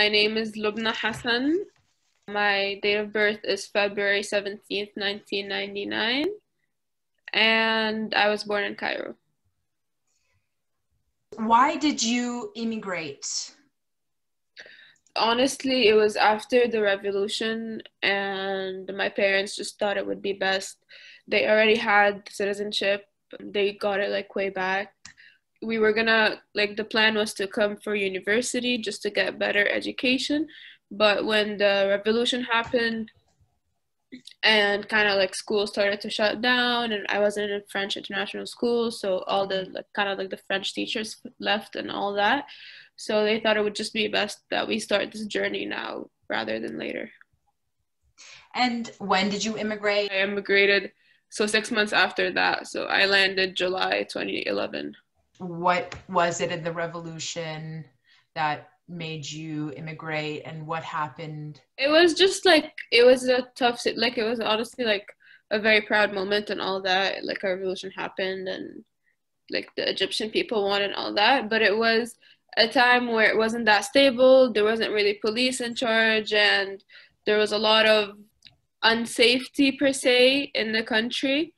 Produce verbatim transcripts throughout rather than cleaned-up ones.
my name is Lobna Hassan. My date of birth is February seventeenth, nineteen ninety-nine, and I was born in Cairo. Why did you immigrate? Honestly, it was after the revolution, and my parents just thought it would be best. They already had citizenship. They got it like way back. We were gonna, like, the plan was to come for university just to get better education. But when the revolution happened and kind of like school started to shut down, and I wasn't in French international school, so all the like kind of like the French teachers left and all that. So they thought it would just be best that we start this journey now rather than later. And when did you immigrate? I immigrated, so six months after that. So I landed July twenty eleven. What was it in the revolution that made you immigrate, and what happened? It was just like, it was a tough, like it was honestly like a very proud moment and all that, like a revolution happened and like the Egyptian people won and all that, but it was a time where it wasn't that stable. There wasn't really police in charge, and there was a lot of unsafety per se in the country,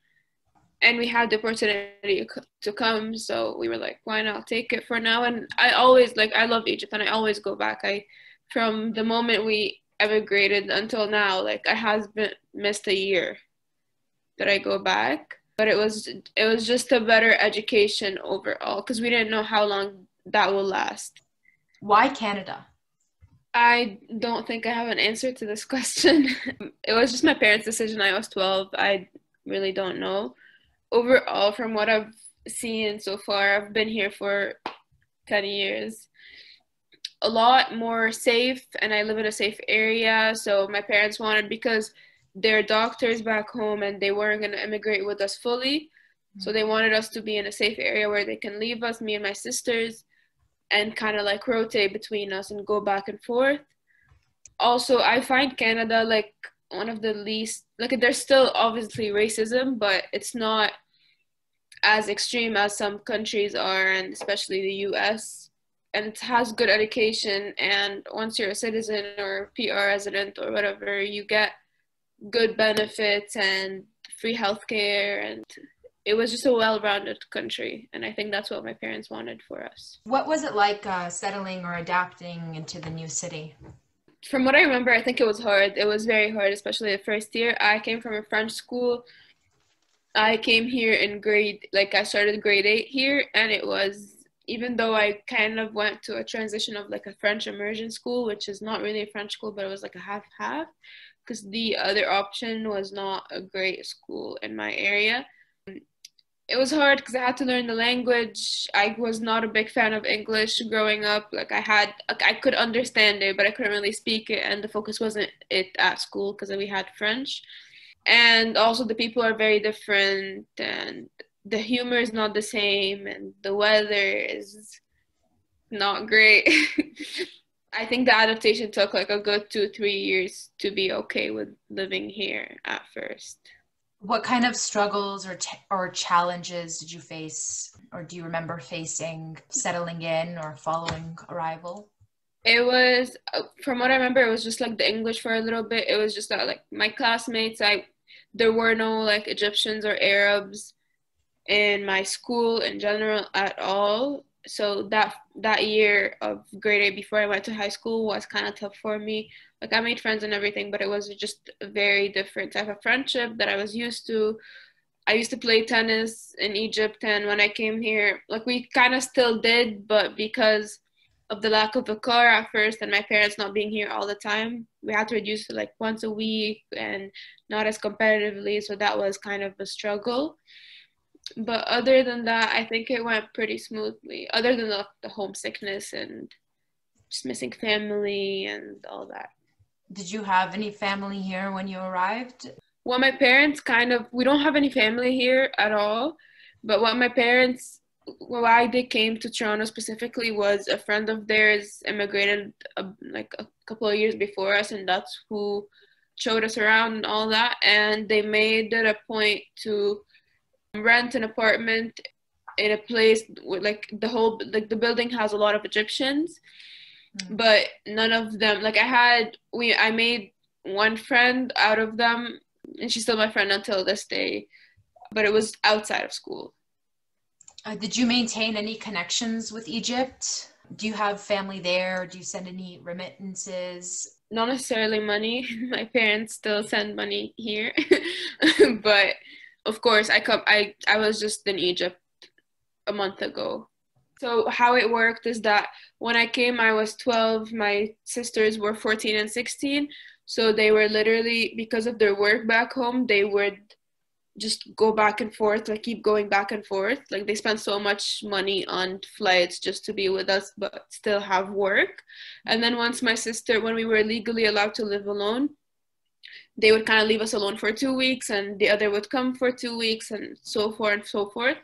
and we had the opportunity to come, so we were like, why not take it for now? And I always, like, I love Egypt, and I always go back. I, from the moment we emigrated until now, like, I has been missed a year that I go back, but it was, it was just a better education overall, because we didn't know how long that will last. Why Canada? I don't think I have an answer to this question. It was just my parents' decision. I was twelve. I really don't know. Overall, from what I've seen so far, I've been here for ten years. A lot more safe, and I live in a safe area. So my parents wanted, because they're doctors back home and they weren't going to immigrate with us fully. Mm-hmm. So they wanted us to be in a safe area where they can leave us, me and my sisters, and kind of like rotate between us and go back and forth. Also, I find Canada like one of the least, like, there's still obviously racism, but it's not as extreme as some countries are, and especially the U S, and it has good education, and once you're a citizen or P R resident or whatever, you get good benefits and free healthcare, and it was just a well-rounded country, and I think that's what my parents wanted for us. What was it like uh, settling or adapting into the new city? From what I remember, I think it was hard. It was very hard, especially the first year. I came from a French school. I came here in grade, like I started grade eight here, and it was, even though I kind of went to a transition of like a French immersion school, which is not really a French school, but it was like a half-half, because the other option was not a great school in my area. It was hard because I had to learn the language. I was not a big fan of English growing up. Like I had, I could understand it, but I couldn't really speak it. And the focus wasn't it at school because we had French. And also the people are very different, and the humor is not the same, and the weather is not great. I think the adaptation took like a good two, three years to be okay with living here at first. What kind of struggles or t- or challenges did you face, or do you remember facing settling in or following arrival? It was, from what I remember, it was just like the English for a little bit. It was just that, like, my classmates, I there were no like Egyptians or Arabs in my school in general at all. So that that year of grade eight before I went to high school was kind of tough for me. Like, I made friends and everything, but it was just a very different type of friendship that I was used to. I used to play tennis in Egypt, and when I came here, like, we kind of still did, but because of the lack of a car at first and my parents not being here all the time, we had to reduce to like once a week and not as competitively, so that was kind of a struggle. But other than that, I think it went pretty smoothly, other than the, the homesickness and just missing family and all that. Did you have any family here when you arrived? Well, my parents kind of, we don't have any family here at all, but what my parents, why they came to Toronto specifically was a friend of theirs immigrated a, like a couple of years before us, and that's who showed us around and all that, and they made it a point to rent an apartment in a place with, like, the whole, like, the building has a lot of Egyptians, Mm-hmm. But none of them, like I had, we, I made one friend out of them, and she's still my friend until this day, but it was outside of school. Uh, did you maintain any connections with Egypt? Do you have family there? Do you send any remittances? Not necessarily money. My parents still send money here. But of course, I, come, I, I was just in Egypt a month ago. So how it worked is that when I came, I was twelve. My sisters were fourteen and sixteen. So they were literally, because of their work back home, they would just go back and forth, like keep going back and forth. Like they spent so much money on flights just to be with us, but still have work. And then once my sister, when we were legally allowed to live alone, they would kind of leave us alone for two weeks and the other would come for two weeks and so forth and so forth.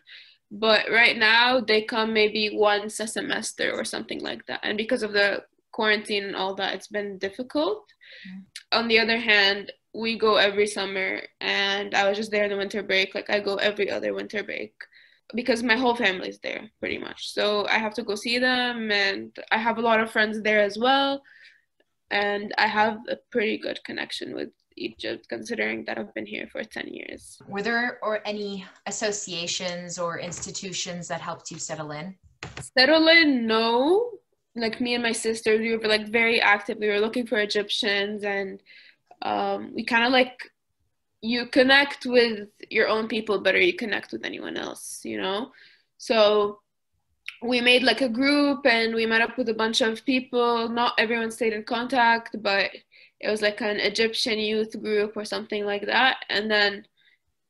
But right now they come maybe once a semester or something like that. And because of the quarantine and all that, it's been difficult. Mm-hmm. On the other hand, we go every summer, and I was just there in the winter break. Like I go every other winter break because my whole family's there pretty much. So I have to go see them, and I have a lot of friends there as well. And I have a pretty good connection with Egypt considering that I've been here for ten years. Were there or any associations or institutions that helped you settle in? Settle in, no. Like me and my sister, we were like very active. We were looking for Egyptians, and Um, we kind of like, you connect with your own people better, you connect with anyone else, you know? So we made like a group, and we met up with a bunch of people. Not everyone stayed in contact, but it was like an Egyptian youth group or something like that. And then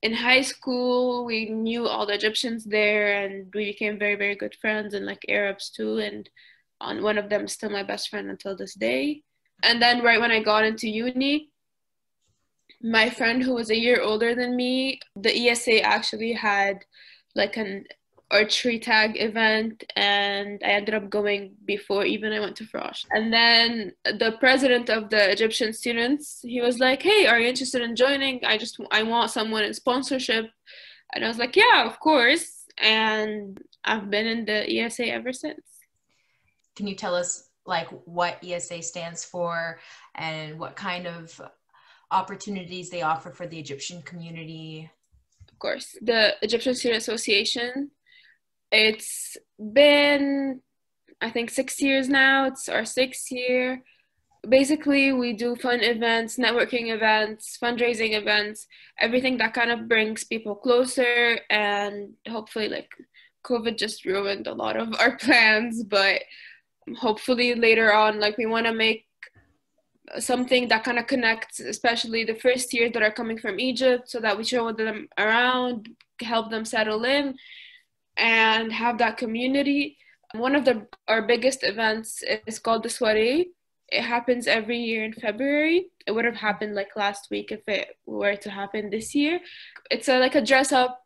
in high school, we knew all the Egyptians there, and we became very, very good friends, and like Arabs too. And on one of them is still my best friend until this day. And then right when I got into uni, my friend who was a year older than me, the E S A actually had like an archery tag event, and I ended up going before even I went to Frosh. And then the president of the Egyptian students, he was like, hey, are you interested in joining? I just, I want someone in sponsorship. And I was like, yeah, of course. And I've been in the E S A ever since. Can you tell us like what E S A stands for and what kind of opportunities they offer for the Egyptian community? Of course. The Egyptian Student Association, it's been, I think, six years now. It's our sixth year. Basically, we do fun events, networking events, fundraising events, everything that kind of brings people closer. And hopefully, like, COVID just ruined a lot of our plans, but hopefully later on, like, we want to make something that kind of connects, especially the first year that are coming from Egypt, so that we show them around, help them settle in, and have that community. One of the our biggest events is called the Soiree. It happens every year in February. It would have happened like last week if it were to happen this year. It's a, like a dress up,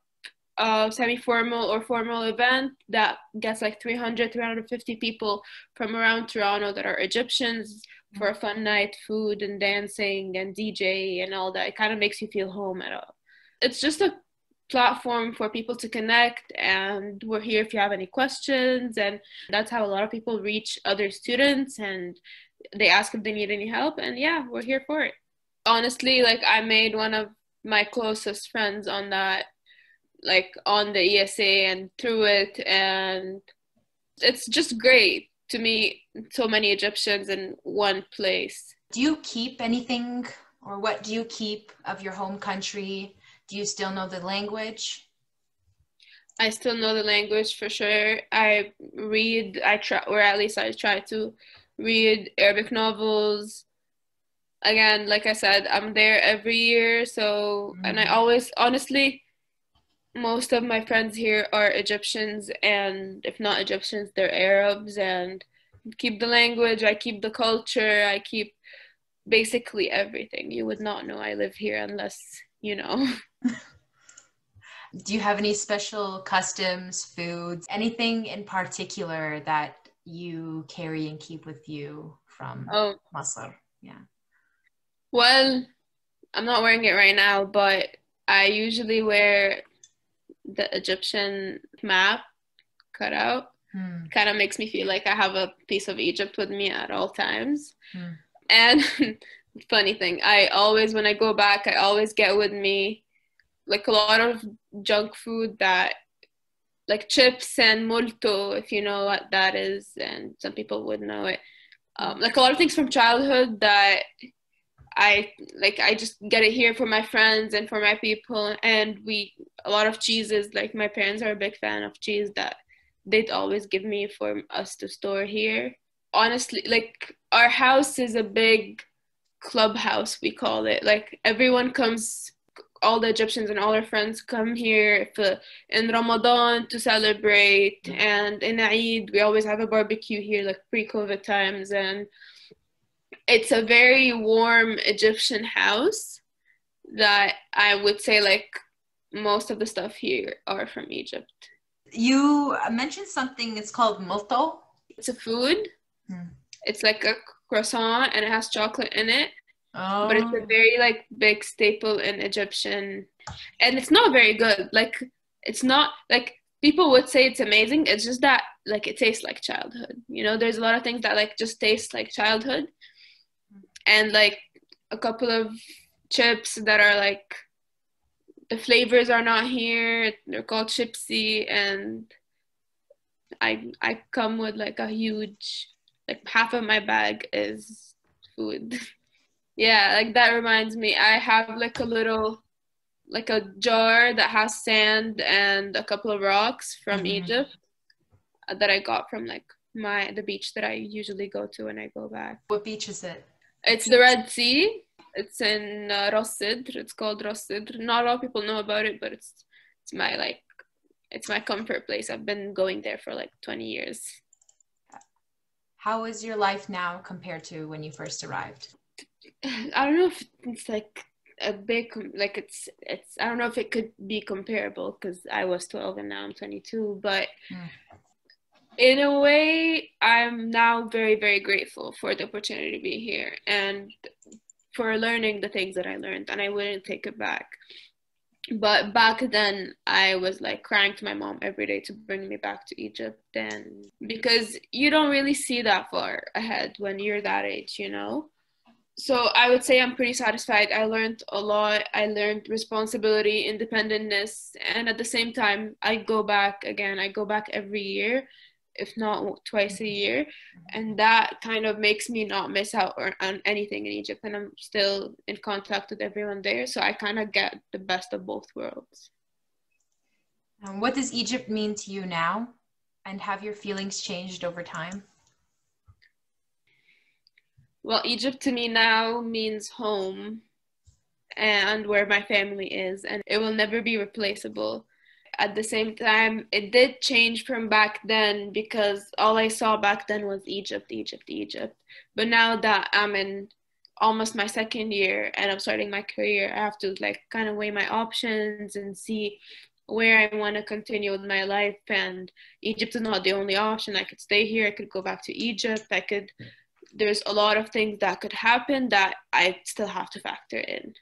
Uh, semi-formal or formal event that gets like three hundred, three hundred fifty people from around Toronto that are Egyptians for a fun night, food and dancing and D J and all that. It kind of makes you feel home at all. It's just a platform for people to connect, and we're here if you have any questions, and that's how a lot of people reach other students, and they ask if they need any help, and yeah, we're here for it. Honestly, like, I made one of my closest friends on that, like on the E S A and through it, and it's just great to meet so many Egyptians in one place. Do you keep anything, or what do you keep of your home country? Do you still know the language? I still know the language for sure. I read, I try, or at least I try to read Arabic novels. Again, like I said, I'm there every year, so, mm-hmm. and I always, honestly, most of my friends here are Egyptians, and if not Egyptians, they're Arabs, and keep the language, I keep the culture, I keep basically everything. You would not know I live here unless you know. Do you have any special customs, foods, anything in particular that you carry and keep with you from oh. Masr? Yeah. Well, I'm not wearing it right now, but I usually wear the Egyptian map cut out, Hmm. Kind of makes me feel like I have a piece of Egypt with me at all times. Hmm. And funny thing, I always, when I go back, I always get with me like a lot of junk food that, like chips and molto, if you know what that is, and some people would know it. Um, like a lot of things from childhood that I like, I just get it here for my friends and for my people. And we, a lot of cheeses, like my parents are a big fan of cheese that they'd always give me for us to store here. Honestly, like our house is a big clubhouse, we call it. Like everyone comes, all the Egyptians and all our friends come here for, in Ramadan to celebrate. Mm-hmm. And in Eid, we always have a barbecue here, like pre-COVID times. And it's a very warm Egyptian house that I would say like most of the stuff here are from Egypt. You mentioned something, it's called molto. It's a food. Mm. It's like a croissant and it has chocolate in it. Oh. But it's a very like big staple in Egyptian, and it's not very good. Like it's not like people would say it's amazing. It's just that like it tastes like childhood. You know, there's a lot of things that like just taste like childhood, and like a couple of chips that are like the flavors are not here. They're called Chipsy, and I I come with like a huge, like half of my bag is food. Yeah, like that reminds me, I have like a little, like a jar that has sand and a couple of rocks from mm-hmm. Egypt that I got from like my, the beach that I usually go to when I go back. What beach is it? It's the Red Sea. It's in uh, Ras Sidr. It's called Ras Sidr. Not a lot of people know about it, but it's it's my like, it's my comfort place. I've been going there for like twenty years. How is your life now compared to when you first arrived? I don't know if it's like a big, like it's, it's, I don't know if it could be comparable because I was twelve and now I'm twenty-two, but mm. in a way I'm now very, very grateful for the opportunity to be here and for learning the things that I learned, and I wouldn't take it back. But back then I was like crying to my mom every day to bring me back to Egypt, and because you don't really see that far ahead when you're that age, you know? So I would say I'm pretty satisfied. I learned a lot. I learned responsibility, independence, and at the same time, I go back again. I go back every year, if not twice a year. And that kind of makes me not miss out on anything in Egypt. And I'm still in contact with everyone there. So I kind of get the best of both worlds. And what does Egypt mean to you now? And have your feelings changed over time? Well, Egypt to me now means home and where my family is, and it will never be replaceable. At the same time, it did change from back then because all I saw back then was Egypt, Egypt, Egypt. But now that I'm in almost my second year and I'm starting my career, I have to like kind of weigh my options and see where I want to continue with my life. And Egypt is not the only option. I could stay here. I could go back to Egypt. I could... There's a lot of things that could happen that I still have to factor in.